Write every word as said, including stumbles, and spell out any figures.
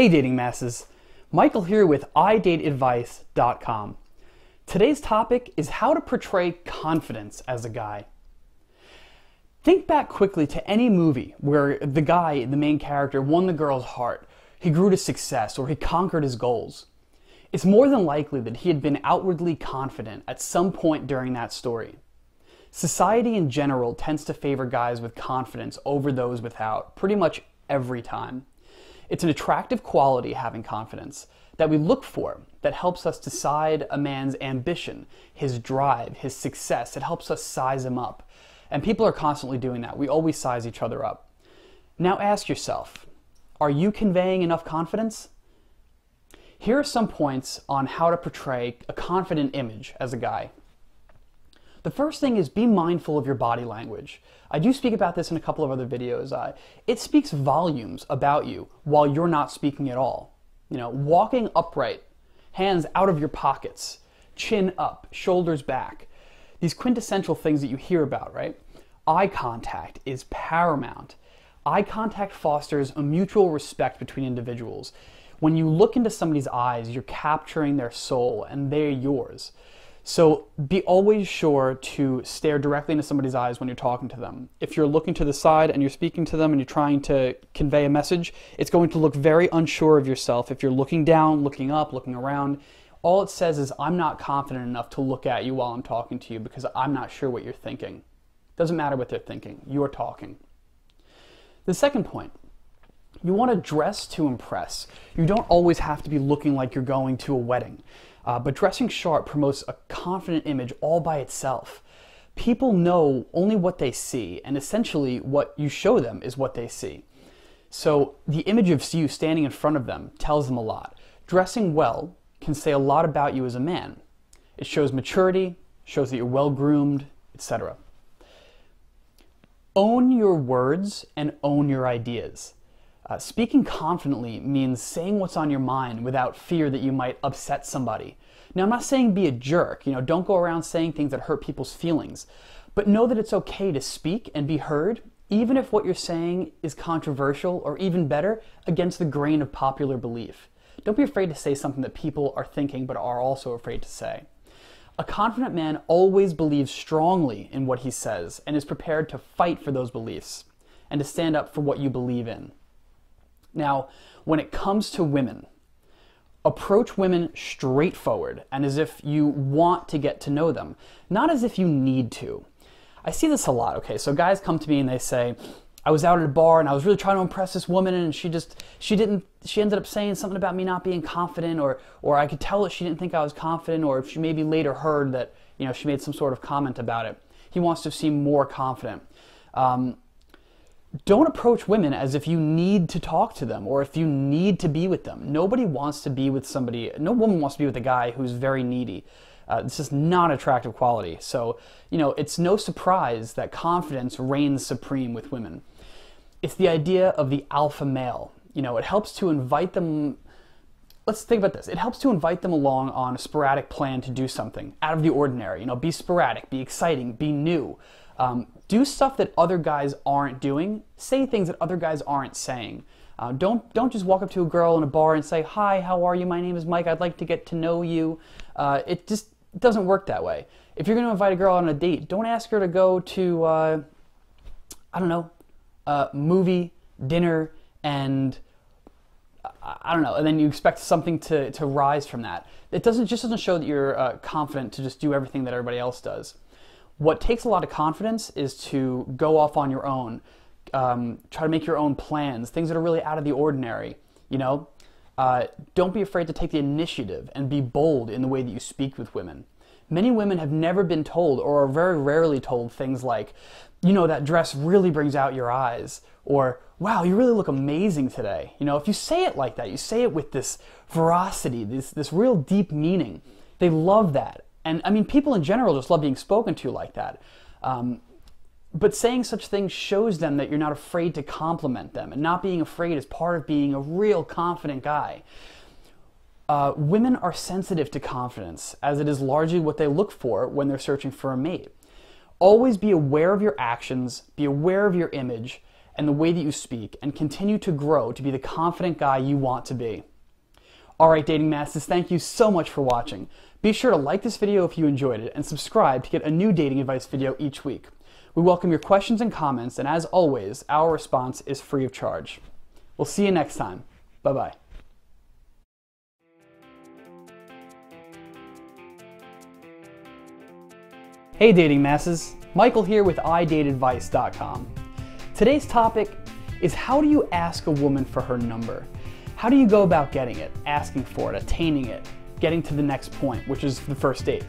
Hey dating masses, Michael here with I date advice dot com. Today's topic is how to portray confidence as a guy. Think back quickly to any movie where the guy, the main character, won the girl's heart, he grew to success, or he conquered his goals. It's more than likely that he had been outwardly confident at some point during that story. Society in general tends to favor guys with confidence over those without, pretty much every time. It's an attractive quality, having confidence, that we look for, that helps us decide a man's ambition, his drive, his success. It helps us size him up. And people are constantly doing that. We always size each other up. Now ask yourself, are you conveying enough confidence? Here are some points on how to portray a confident image as a guy. The first thing is be mindful of your body language. I do speak about this in a couple of other videos. Uh, it speaks volumes about you while you're not speaking at all. You know, walking upright, hands out of your pockets, chin up, shoulders back. These quintessential things that you hear about, right? Eye contact is paramount. Eye contact fosters a mutual respect between individuals. When you look into somebody's eyes, you're capturing their soul and they're yours. So be always sure to stare directly into somebody's eyes when you're talking to them. If you're looking to the side and you're speaking to them and you're trying to convey a message, it's going to look very unsure of yourself. If you're looking down, looking up, looking around, all it says is I'm not confident enough to look at you while I'm talking to you because I'm not sure what you're thinking. Doesn't matter what they're thinking, you're talking. The second point, you want to dress to impress. You don't always have to be looking like you're going to a wedding. Uh, but dressing sharp promotes a confident image all by itself. People know only what they see, and essentially what you show them is what they see. So the image of you standing in front of them tells them a lot. Dressing well can say a lot about you as a man. It shows maturity, shows that you're well-groomed, et cetera. Own your words and own your ideas. Uh, speaking confidently means saying what's on your mind without fear that you might upset somebody. Now, I'm not saying be a jerk, you know, don't go around saying things that hurt people's feelings, but know that it's okay to speak and be heard, even if what you're saying is controversial or, even better, against the grain of popular belief. Don't be afraid to say something that people are thinking but are also afraid to say. A confident man always believes strongly in what he says and is prepared to fight for those beliefs and to stand up for what you believe in. Now, when it comes to women, approach women straightforward and as if you want to get to know them, not as if you need to. I see this a lot, okay? So guys come to me and they say, I was out at a bar and I was really trying to impress this woman and she just, she didn't, she ended up saying something about me not being confident, or, or I could tell that she didn't think I was confident, or if she maybe later heard that, you know, she made some sort of comment about it. He wants to seem more confident. Um, Don't approach women as if you need to talk to them or if you need to be with them. Nobody wants to be with somebody, no woman wants to be with a guy who's very needy. Uh, this is not attractive quality. So, you know, it's no surprise that confidence reigns supreme with women. It's the idea of the alpha male. You know, it helps to invite them, let's think about this. It helps to invite them along on a sporadic plan to do something out of the ordinary. You know, be sporadic, be exciting, be new. Um, do stuff that other guys aren't doing. Say things that other guys aren't saying. Uh, don't, don't just walk up to a girl in a bar and say, hi, how are you? My name is Mike. I'd like to get to know you. Uh, it just doesn't work that way. If you're going to invite a girl on a date, don't ask her to go to, uh, I don't know, uh, movie, dinner, and I, I don't know, and then you expect something to, to rise from that. It doesn't, just doesn't show that you're uh, confident to just do everything that everybody else does. What takes a lot of confidence is to go off on your own, um, try to make your own plans, things that are really out of the ordinary, you know? Uh, don't be afraid to take the initiative and be bold in the way that you speak with women. Many women have never been told or are very rarely told things like, you know, that dress really brings out your eyes, or wow, you really look amazing today. You know, if you say it like that, you say it with this veracity, this, this real deep meaning, they love that. And I mean, people in general just love being spoken to like that. Um, but saying such things shows them that you're not afraid to compliment them, and not being afraid is part of being a real confident guy. Uh, women are sensitive to confidence, as it is largely what they look for when they're searching for a mate. Always be aware of your actions, be aware of your image, and the way that you speak, and continue to grow to be the confident guy you want to be. Alright, Dating Masters, thank you so much for watching. Be sure to like this video if you enjoyed it, and subscribe to get a new dating advice video each week. We welcome your questions and comments, and as always, our response is free of charge. We'll see you next time. Bye-bye. Hey Dating Masses, Michael here with I date advice dot com. Today's topic is, how do you ask a woman for her number? How do you go about getting it, asking for it, attaining it, getting to the next point, which is the first date?